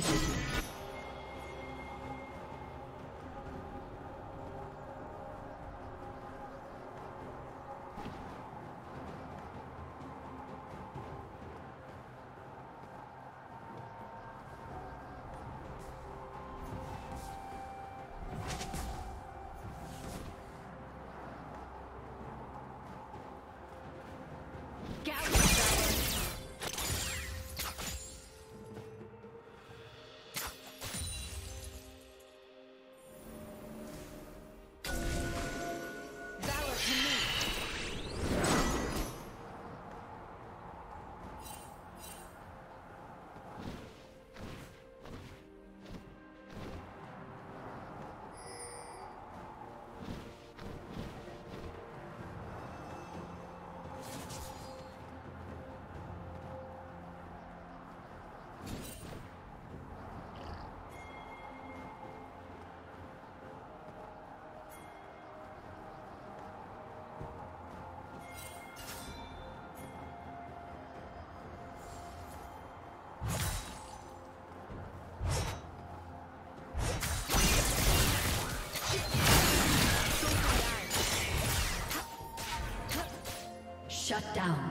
completed. Shut down.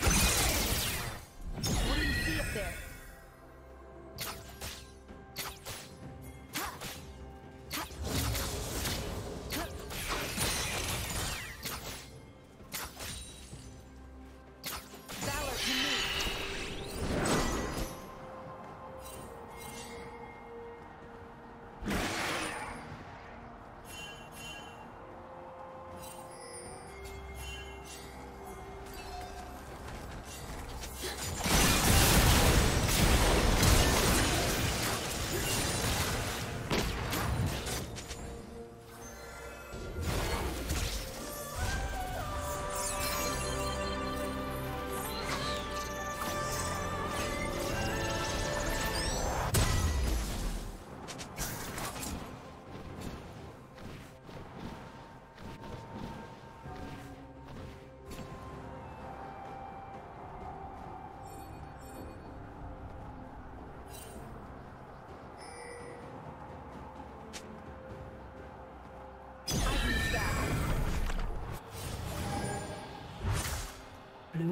What do you see up there?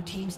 Blue team's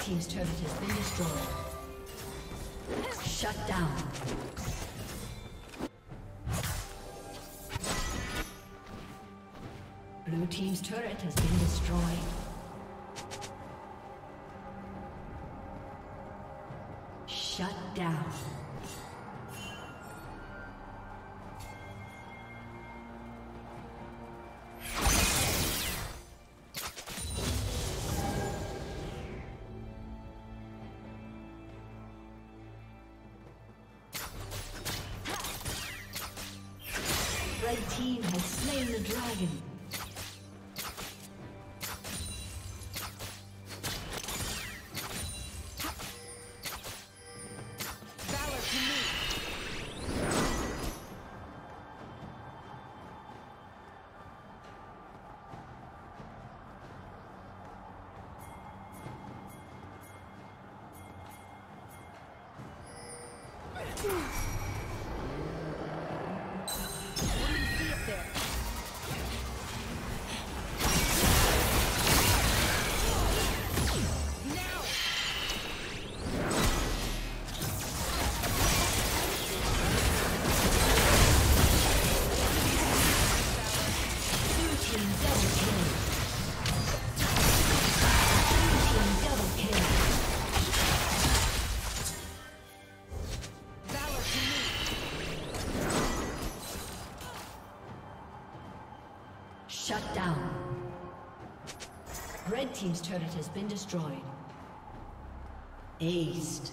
Team's turret has been destroyed. Shut down. Blue team's turret has been destroyed. Shut down. Red team has slain the dragon. Shut down. Red team's turret has been destroyed. Aced.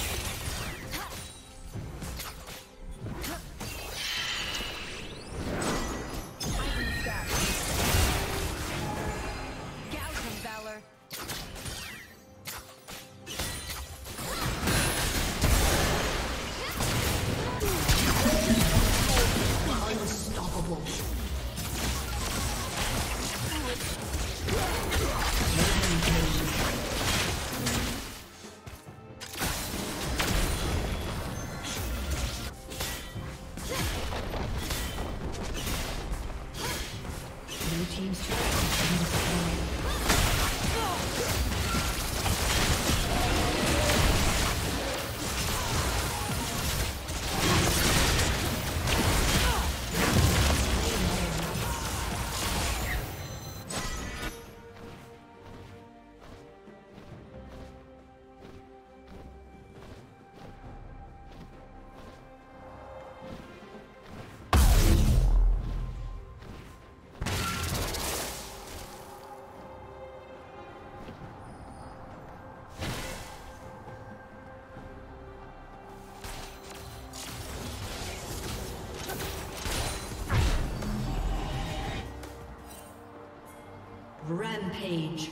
Rampage.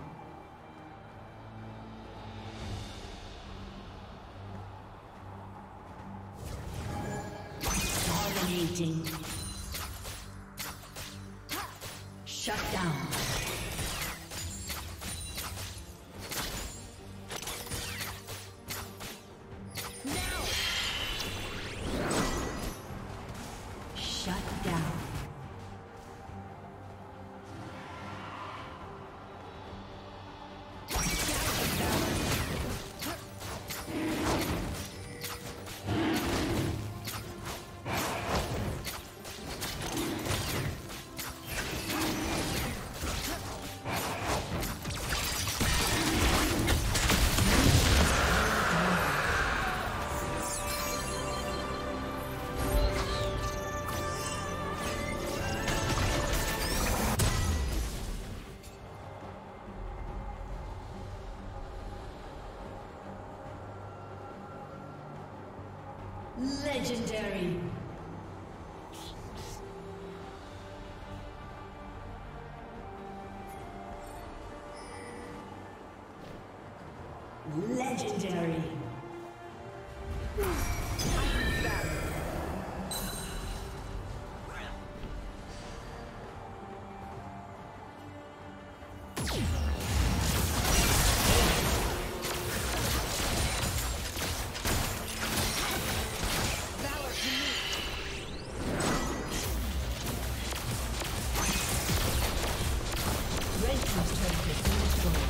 Dominating. Shut down. Legendary. Legendary. Red team's turret has been destroyed.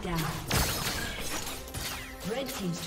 Shut down. Red team's